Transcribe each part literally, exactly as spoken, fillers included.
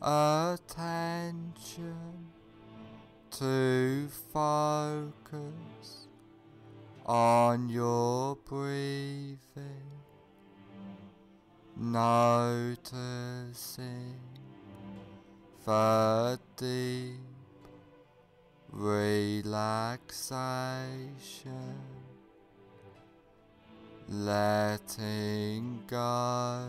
attention to focus on your breathing, noticing the deep relaxation, letting go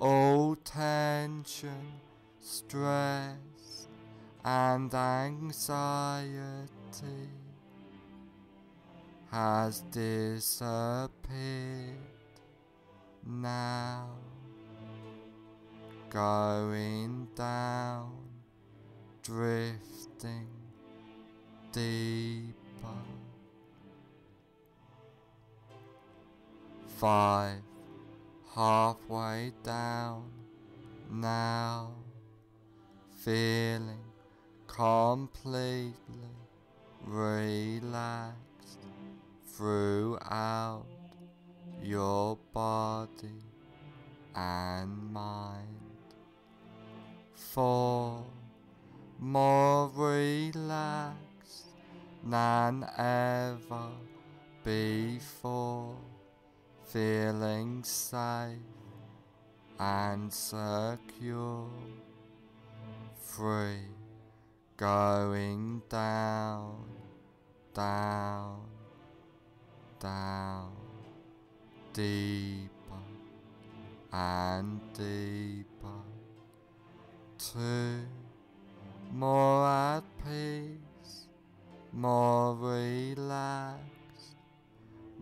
all tension, stress and anxiety has disappeared now, going down, drifting deeper. Five, halfway down now, feeling completely relaxed throughout your body and mind. Four, more relaxed than ever before, feeling safe and secure. Three, going down, down, down, deeper and deeper. Two, more at peace, more relaxed,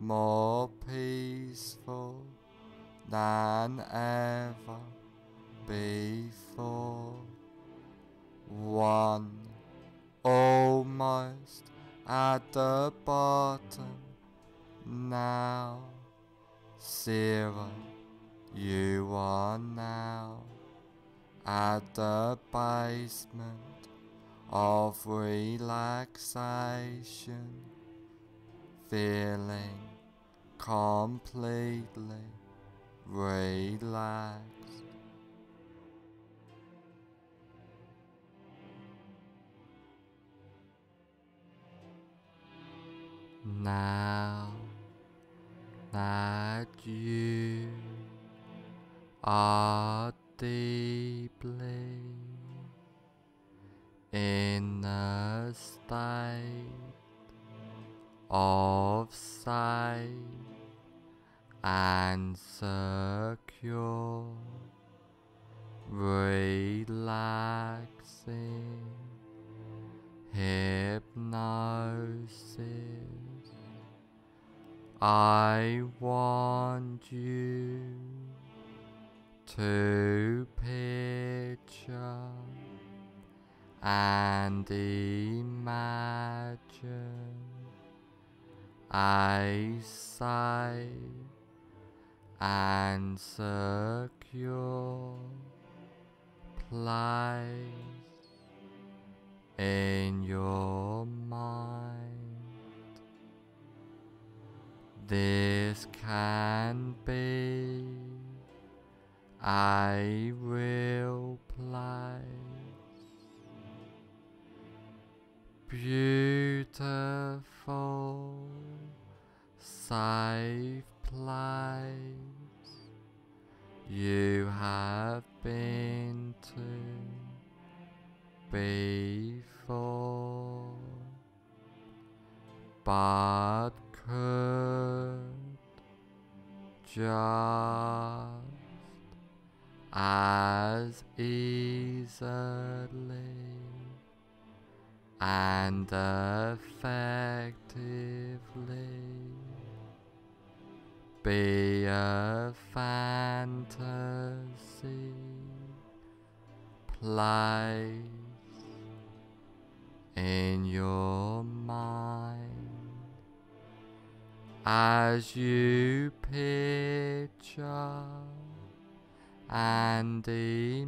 more peaceful than ever before. One, almost at the bottom now. Zero, you are now at the basement of relaxation, feeling completely relaxed. Now that you are deeply in a state of sight and secure, relaxing hypnosis, I want you to picture and imagine a sight and secure place in your mind. This can be a real place, beautiful, safe place. You but could just as easily and effectively be a fantasy place in your mind as you picture and imagine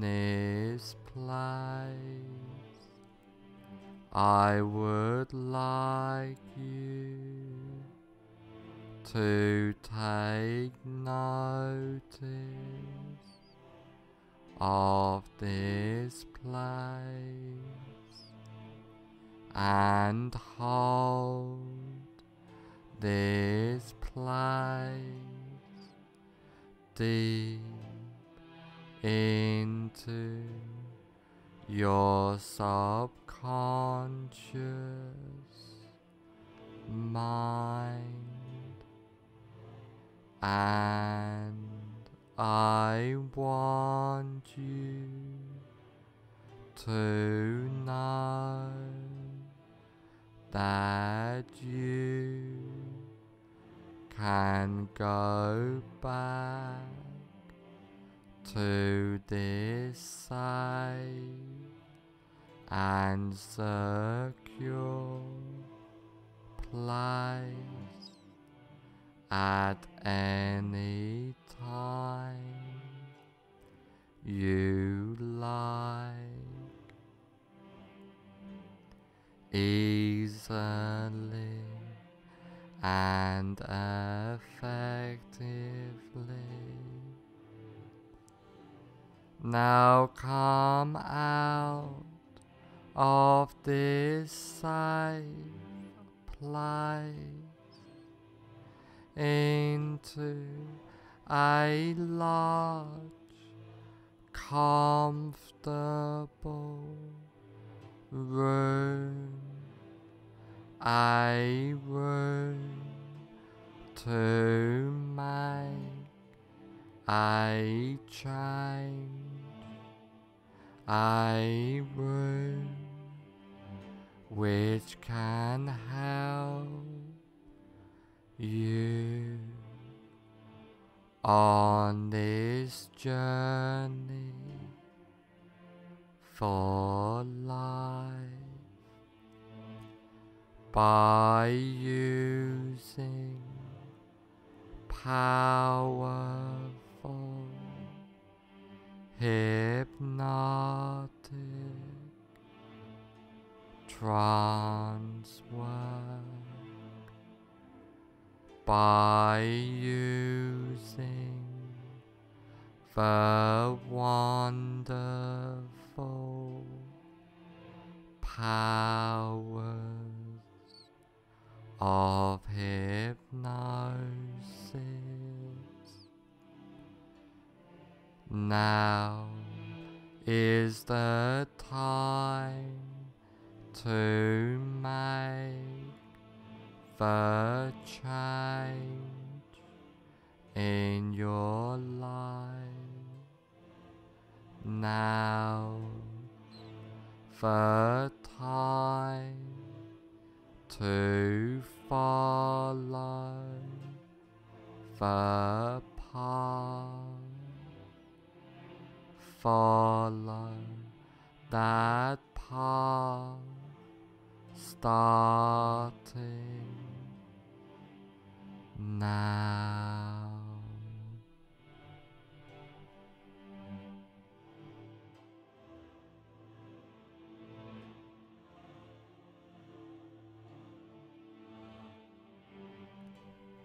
this place. I would like you to take notice of this place and hold this place deep into your subconscious mind, and I want you to know that you can go back to this side and secure place at any time you like, easily and effectively. Now come out of this safe place into a large, comfortable room, a room to make a change, a room which can help you on this journey for life by using powerful hypnotic trance work, by using the wonderful powers of hypnosis. Now is the time to make the change in your life. Now the time to follow the path, follow that path, starting now.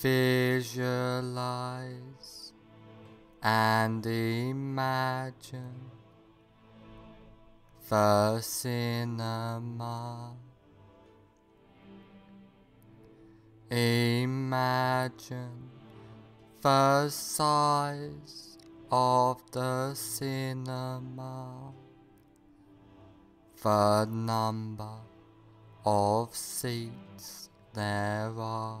Visualize and imagine the cinema. Imagine the size of the cinema, the number of seats there are,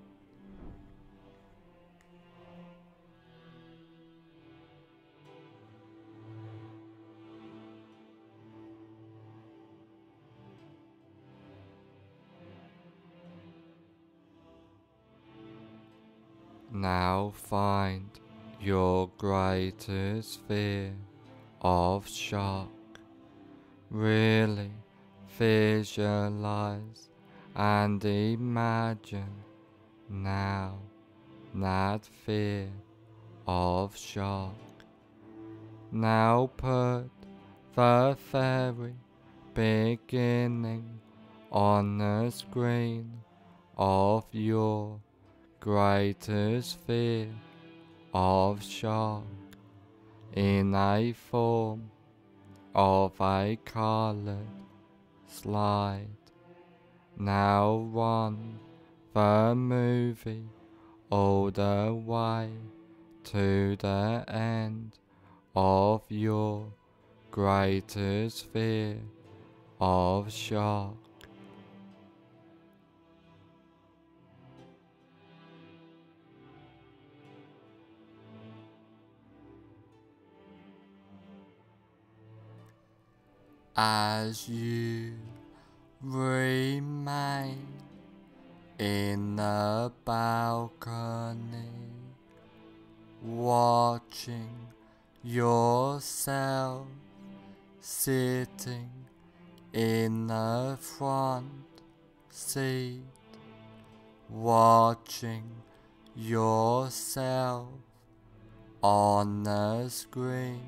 Now find your greatest fear of shock. Really visualize and imagine now that fear of shock. Now put the very beginning on the screen of your greatest fear of shock in a form of a colored slide. Now run the movie all the way to the end of your greatest fear of shock. As you remain in the balcony, watching yourself sitting in the front seat, watching yourself on the screen,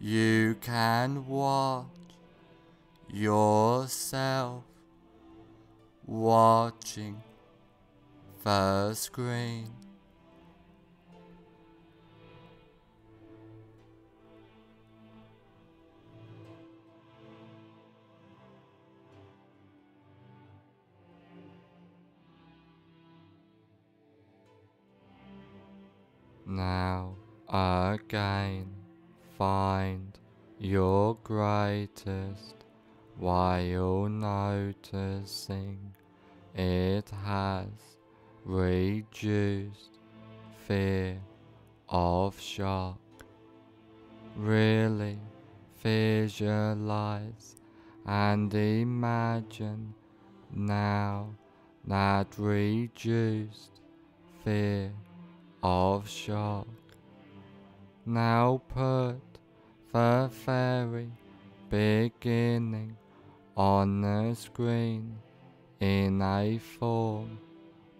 you can watch yourself watching the screen. Now again, find your greatest while noticing it has reduced fear of shock. Really visualize and imagine now that reduced fear of shock. Now put the very beginning on the screen in a form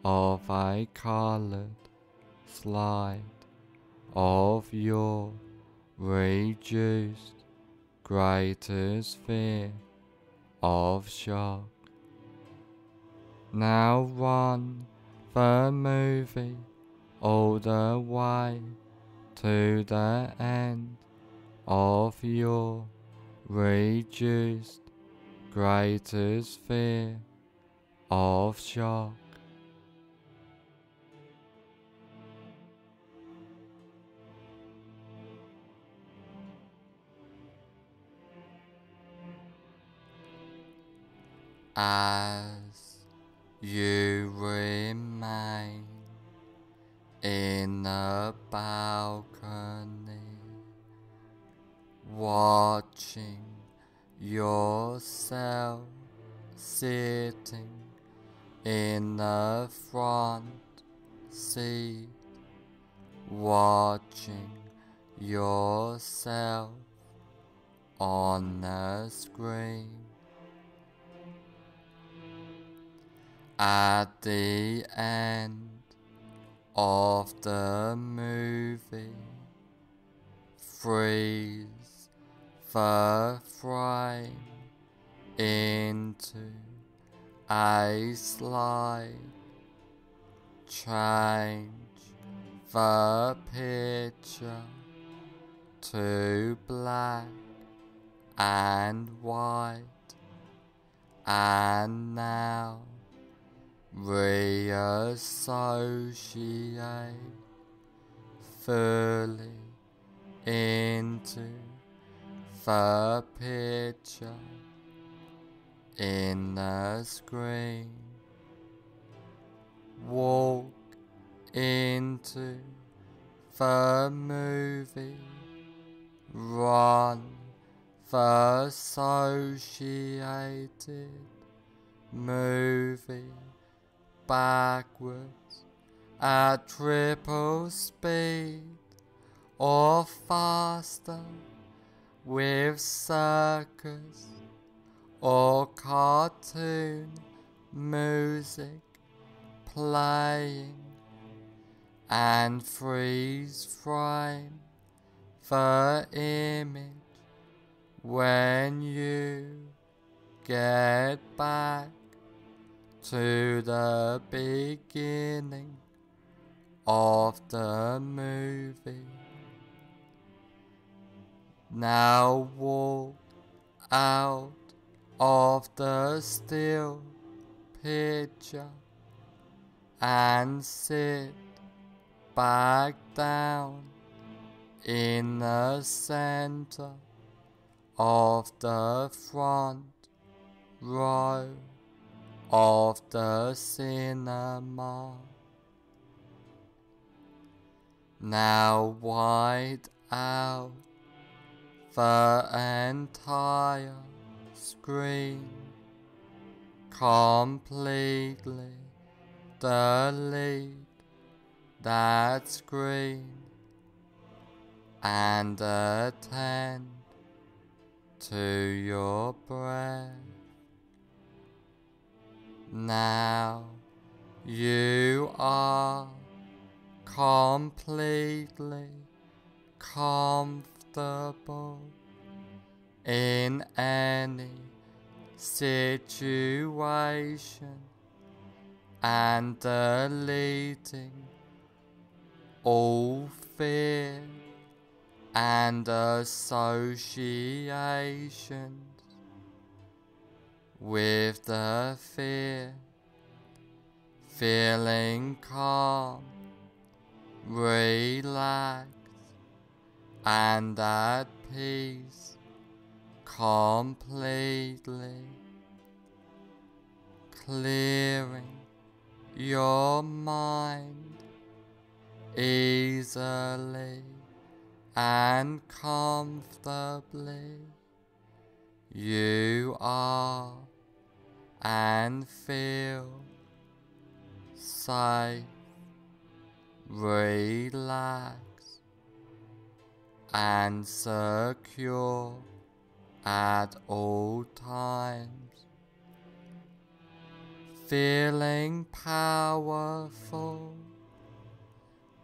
of a colored slide of your reduced greatest fear of shock. Now run the movie all the way to the end of your reduced greatest fear of shock. As you remain in the balcony, watching yourself sitting in the front seat, watching yourself on the screen. At the end of the movie, freeze the frame into a slide, change the picture to black and white, and now reassociate fully into the picture in the screen. Walk into the movie, run the associated movie backwards at triple speed or faster with circus or cartoon music playing, and freeze frame the image when you get back to the beginning of the movie. Now walk out of the still picture and sit back down in the center of the front row of the cinema. Now wide out the entire screen, completely delete that screen and attend to your breath. Now you are completely comfortable in any situation and deleting all fear and associations with the fear, feeling calm, relaxed, and at peace completely, clearing your mind easily and comfortably. You are and feel safe, relaxed, and secure at all times, feeling powerful,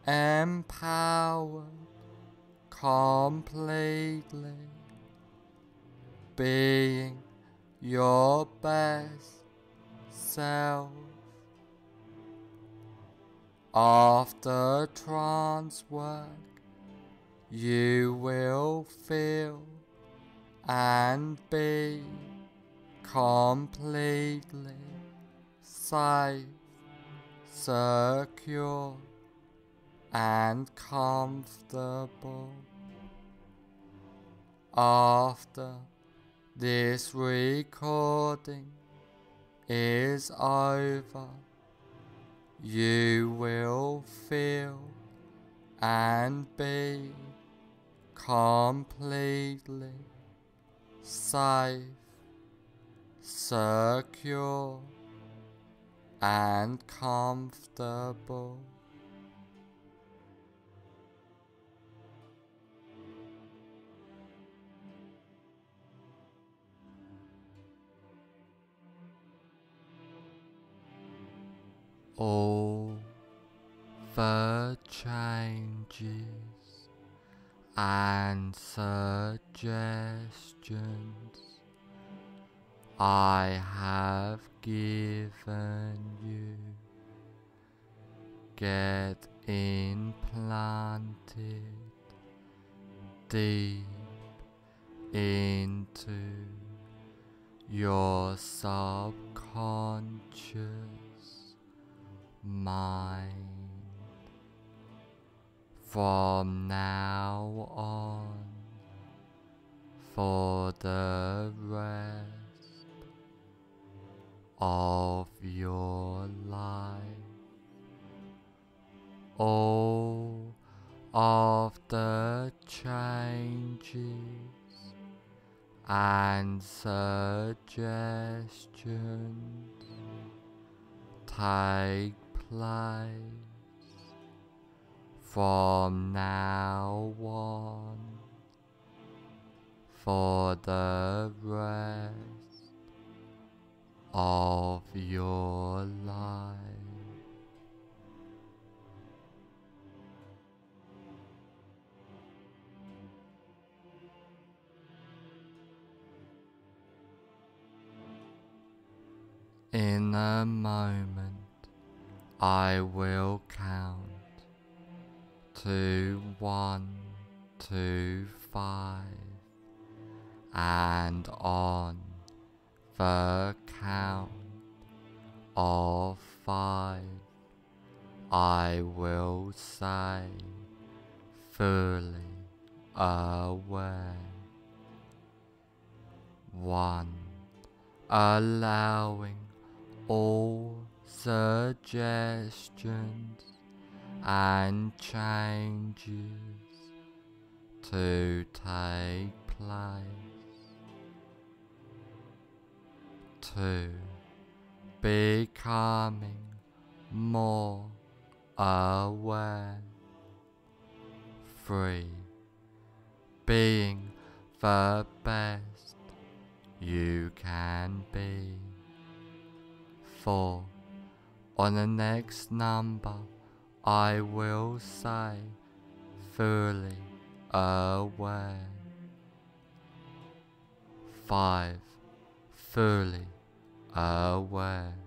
empowered completely, being your best self. After trance work, you will feel and be completely safe, secure, and comfortable. After this recording is over, you will feel and be completely safe, circular and comfortable. All the changes and suggestions I have given you get implanted deep into your subconscious mind. From now on, for the rest of your life, all of the changes and suggestions take place from now on for the rest of your life. In a moment, I will count to one, two, five, and on the count of five, I will say, fully aware. One, allowing all suggestions and changes to take place. Two, becoming more aware. Three, being the best you can be. Four, on the next number, I will say, fully aware. Five, fully aware.